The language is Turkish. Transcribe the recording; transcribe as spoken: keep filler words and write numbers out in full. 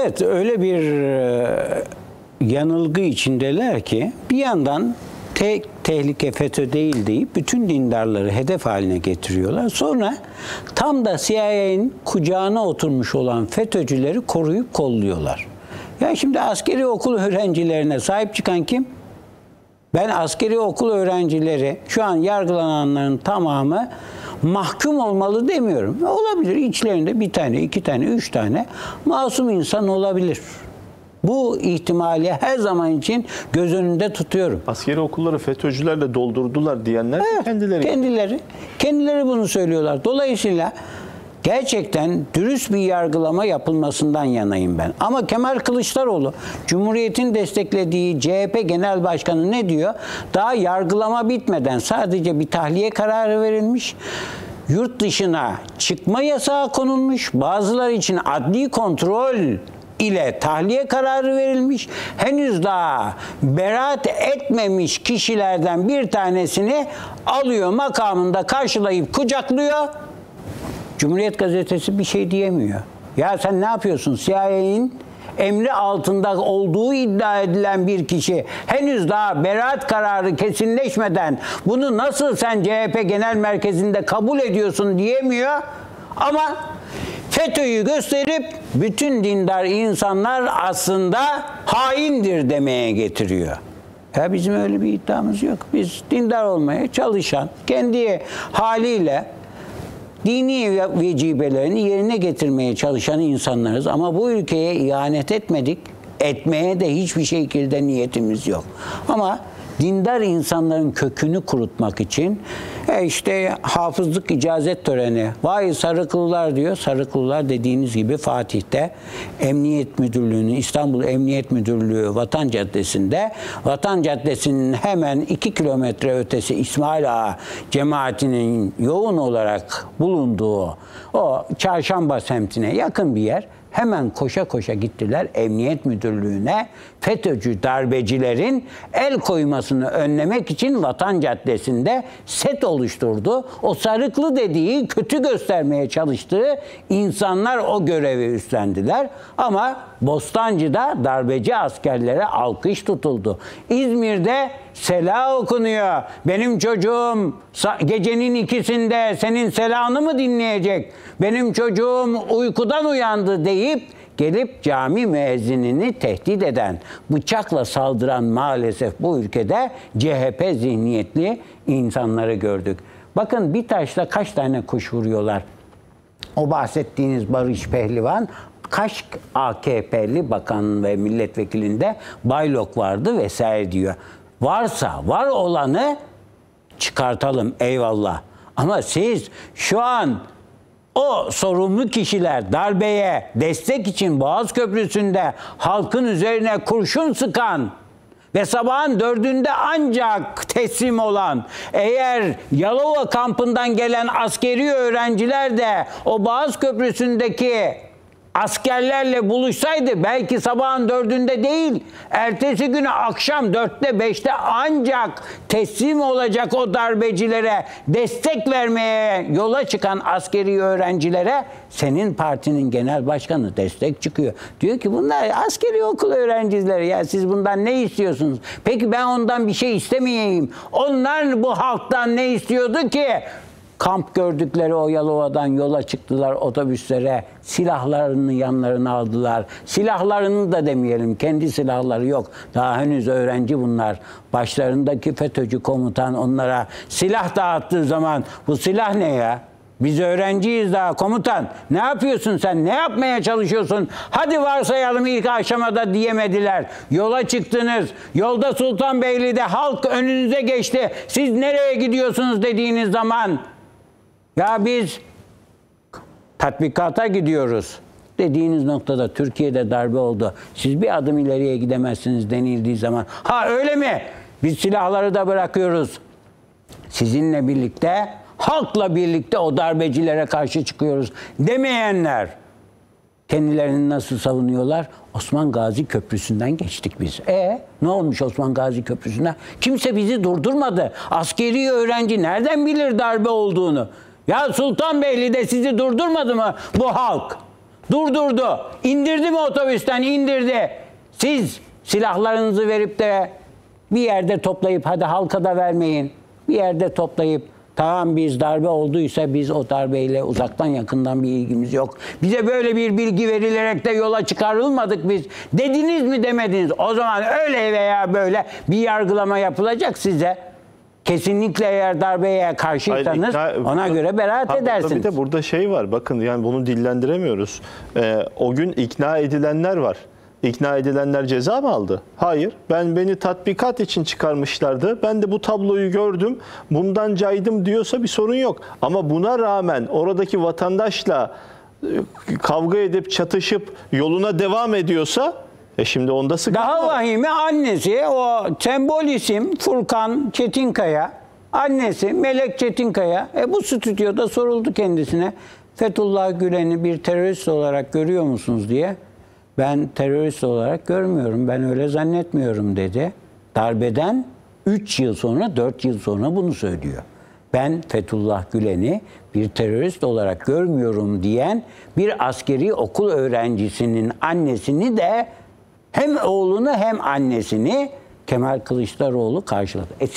Evet, öyle bir yanılgı içindeler ki bir yandan tek tehlike FETÖ değil deyip bütün dindarları hedef haline getiriyorlar. Sonra tam da C I A'nin kucağına oturmuş olan FETÖ'cüleri koruyup kolluyorlar. Ya şimdi askeri okul öğrencilerine sahip çıkan kim? Ben askeri okul öğrencileri, şu an yargılananların tamamı mahkum olmalı demiyorum. Olabilir, içlerinde bir tane, iki tane, üç tane masum insan olabilir. Bu ihtimali her zaman için göz önünde tutuyorum. Askeri okulları FETÖ'cülerle doldurdular diyenler evet, kendileri. Kendileri. Kendileri bunu söylüyorlar. Dolayısıyla gerçekten dürüst bir yargılama yapılmasından yanayım ben. Ama Kemal Kılıçdaroğlu, Cumhuriyet'in desteklediği C H P Genel Başkanı ne diyor? Daha yargılama bitmeden sadece bir tahliye kararı verilmiş. Yurt dışına çıkma yasağı konulmuş. Bazıları için adli kontrol ile tahliye kararı verilmiş. Henüz daha beraat etmemiş kişilerden bir tanesini alıyor, makamında karşılayıp kucaklıyor. Cumhuriyet Gazetesi bir şey diyemiyor. Ya sen ne yapıyorsun? C I A'nin emri altında olduğu iddia edilen bir kişi henüz daha beraat kararı kesinleşmeden bunu nasıl sen C H P Genel Merkezi'nde kabul ediyorsun diyemiyor. Ama FETÖ'yü gösterip bütün dindar insanlar aslında haindir demeye getiriyor. Ya bizim öyle bir iddiamız yok. Biz dindar olmaya çalışan, kendi haliyle dini vecibelerini yerine getirmeye çalışan insanlarız. Ama bu ülkeye ihanet etmedik. Etmeye de hiçbir şekilde niyetimiz yok. Ama dindar insanların kökünü kurutmak için e işte hafızlık icazet töreni. Vay sarıklılar diyor. Sarıklılar dediğiniz gibi Fatih'te Emniyet Müdürlüğü'nün, İstanbul Emniyet Müdürlüğü Vatan Caddesi'nde, Vatan Caddesi'nin hemen iki kilometre ötesi İsmail Ağa cemaatinin yoğun olarak bulunduğu o Çarşamba semtine yakın bir yer. Hemen koşa koşa gittiler Emniyet Müdürlüğü'ne, FETÖ'cü darbecilerin el koymasını önlemek için Vatan Caddesi'nde set oluşturdu. O sarıklı dediği, kötü göstermeye çalıştığı insanlar o görevi üstlendiler. Ama Bostancı'da darbeci askerlere alkış tutuldu. İzmir'de sela okunuyor. Benim çocuğum gecenin ikisinde senin selanı mı dinleyecek? Benim çocuğum uykudan uyandı deyip gelip cami müezzinini tehdit eden, bıçakla saldıran maalesef bu ülkede C H P zihniyetli insanları gördük. Bakın bir taşla kaç tane kuş vuruyorlar. O bahsettiğiniz Barış Pehlivan, kaç A K P'li bakan ve milletvekilinde baylok vardı vesaire diyor. Varsa var olanı çıkartalım, eyvallah. Ama siz şu an o sorumlu kişiler darbeye destek için Boğaz Köprüsü'nde halkın üzerine kurşun sıkan ve sabahın dördünde ancak teslim olan, eğer Yalova kampından gelen askeri öğrenciler de o Boğaz Köprüsü'ndeki askerlerle buluşsaydı belki sabahın dördünde değil, ertesi günü akşam dörtte beşte ancak teslim olacak o darbecilere destek vermeye yola çıkan askeri öğrencilere senin partinin genel başkanı destek çıkıyor. Diyor ki bunlar askeri okul öğrencileri, ya siz bundan ne istiyorsunuz? Peki ben ondan bir şey istemeyeyim. Onlar bu halktan ne istiyordu ki? Kamp gördükleri o Yalova'dan yola çıktılar otobüslere, silahlarını yanlarına aldılar. Silahlarını da demeyelim, kendi silahları yok. Daha henüz öğrenci bunlar. Başlarındaki FETÖ'cü komutan onlara silah dağıttığı zaman, bu silah ne ya? Biz öğrenciyiz daha komutan. Ne yapıyorsun sen? Ne yapmaya çalışıyorsun? Hadi varsayalım ilk aşamada diyemediler. Yola çıktınız. Yolda Sultanbeyli'de halk önünüze geçti. Siz nereye gidiyorsunuz dediğiniz zaman, ya biz tatbikata gidiyoruz dediğiniz noktada Türkiye'de darbe oldu. Siz bir adım ileriye gidemezsiniz denildiği zaman, ha öyle mi? Biz silahları da bırakıyoruz. Sizinle birlikte, halkla birlikte o darbecilere karşı çıkıyoruz demeyenler kendilerini nasıl savunuyorlar? Osman Gazi Köprüsü'nden geçtik biz. E ne olmuş Osman Gazi Köprüsü'ne? Kimse bizi durdurmadı. Askeri öğrenci nereden bilir darbe olduğunu? Ya Sultanbeyli'de sizi durdurmadı mı bu halk? Durdurdu. İndirdi mi otobüsten? İndirdi. Siz silahlarınızı verip de bir yerde toplayıp, hadi halka da vermeyin, bir yerde toplayıp, tamam biz darbe olduysa biz o darbeyle uzaktan yakından bir ilgimiz yok, bize böyle bir bilgi verilerek de yola çıkarılmadık biz, dediniz mi demediniz? O zaman öyle veya böyle bir yargılama yapılacak size. Kesinlikle eğer darbeye karşıysanız ona göre beraat ha, edersiniz. Tabii de burada şey var, bakın yani bunu dillendiremiyoruz. Ee, o gün ikna edilenler var. İkna edilenler ceza mı aldı? Hayır. Ben beni tatbikat için çıkarmışlardı. Ben de bu tabloyu gördüm. Bundan caydım diyorsa bir sorun yok. Ama buna rağmen oradaki vatandaşla kavga edip çatışıp yoluna devam ediyorsa e şimdi onda sıkıntı var. Daha vahimi annesi, o sembol isim Furkan Çetinkaya, annesi Melek Çetinkaya. E bu stüdyoda soruldu kendisine. Fethullah Gülen'i bir terörist olarak görüyor musunuz diye. Ben terörist olarak görmüyorum, ben öyle zannetmiyorum dedi. Darbeden üç yıl sonra, dört yıl sonra bunu söylüyor. Ben Fethullah Gülen'i bir terörist olarak görmüyorum diyen bir askeri okul öğrencisinin annesini de, hem oğlunu hem annesini Kemal Kılıçdaroğlu karşıladı. E